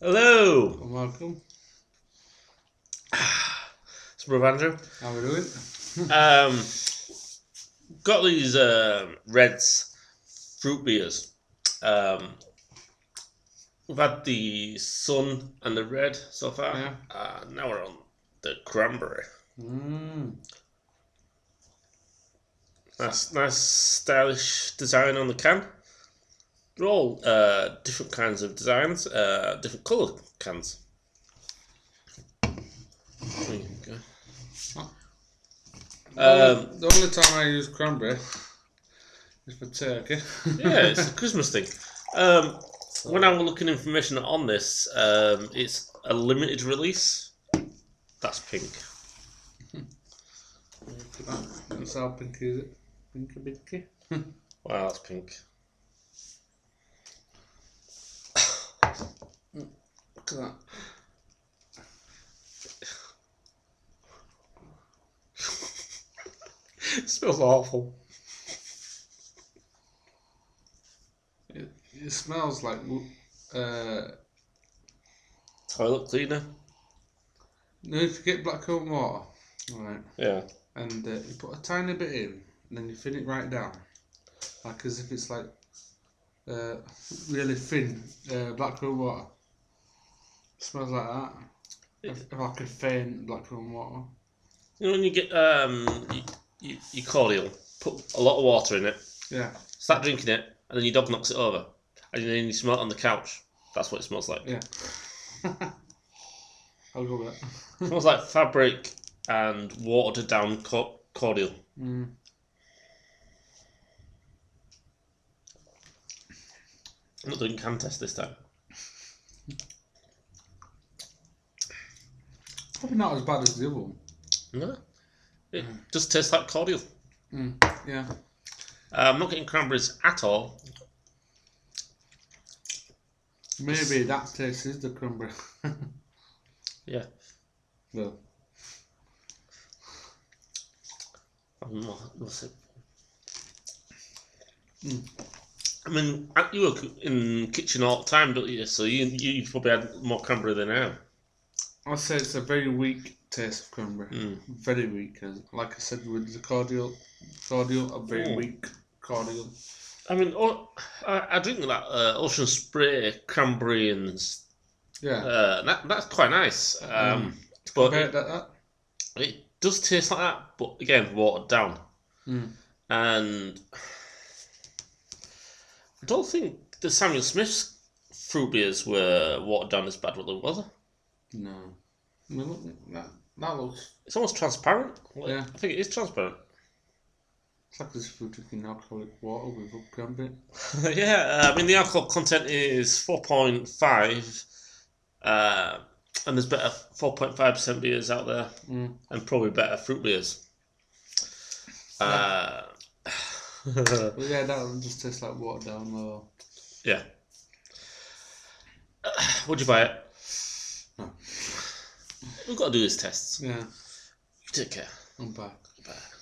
Hello. And welcome. It's Brother Andrew. How we doing? Got these Redd's fruit beers. We've had the Sun and the Red so far. Yeah. Now we're on the Cranberry. Mm. Nice stylish design on the can. They're all different kinds of designs, different colour cans. There you go. The only time I use cranberry is for turkey. Yeah, it's a Christmas thing. When I was looking information on this, it's a limited release. That's pink. That's how pink is it? Pinky. Wow, that's pink. Look at that. It smells awful. It smells like toilet cleaner. No, if you get black coat water, right? Yeah. And you put a tiny bit in, and then you thin it right down, like as if it's like really thin black coat water. It smells like that. If I could faint black coat water. You know when you get your cordial, put a lot of water in it. Yeah. Start drinking it, and then your dog knocks it over, and then you smell it on the couch. That's what it smells like. Yeah. I'll go with that. It smells like fabric and watered down cordial. Mm. I'm not doing can test this time. It's probably not as bad as the other one. No. It just tastes like cordial. Mm, yeah. I'm not getting cranberries at all. Maybe that taste is the cranberry. Yeah. Well. I mean, you work in the kitchen all the time, don't you? So you've probably had more cranberry than I have. I'd say it's a very weak taste of cranberry. Mm. Very weak. Like I said, with the cordial, a very weak cordial. I mean, I drink that Ocean Spray cranberry and... Yeah. That's quite nice. But it does taste like that, but again, watered down. Mm. And... I don't think the Samuel Smith's fruit beers were watered down as bad, was they? No. I mean, look, that looks... It's almost transparent. Yeah. I think it is transparent. It's like as if you're drinking alcoholic water with up cranberry. Yeah, I mean, the alcohol content is 4.5, and there's better 4.5% beers out there, and probably better fruit beers. Yeah. Well, yeah, that one just tastes like watered down though. Yeah. Would you buy it? No. We've got to do these tests. Yeah. You take care. I'm back.